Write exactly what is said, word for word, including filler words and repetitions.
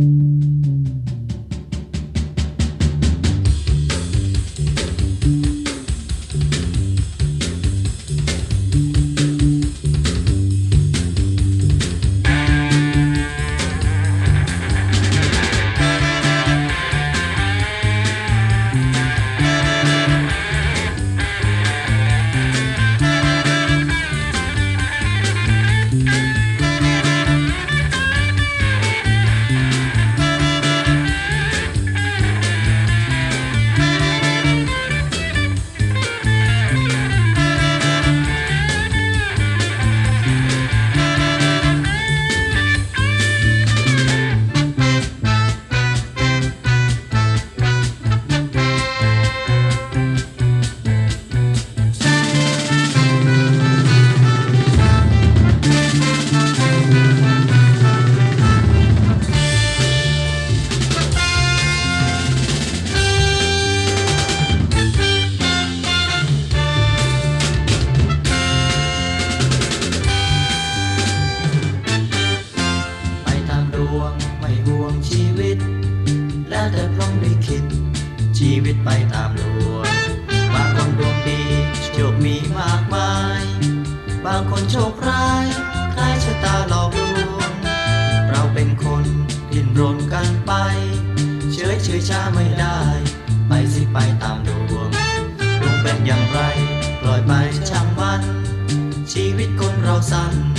ชีวิตไปตามดวงบางคนดวงดีโชคมีมากมายบางคนโชคร้ายคล้ายชะตาหลอกลวงเราเป็นคนดิ้นรนกันไปเฉยเฉยช้าไม่ได้ไปสิไปตามดวงดวงเป็นอย่างไรปล่อยไปช่างมันชีวิตคนเราสั้น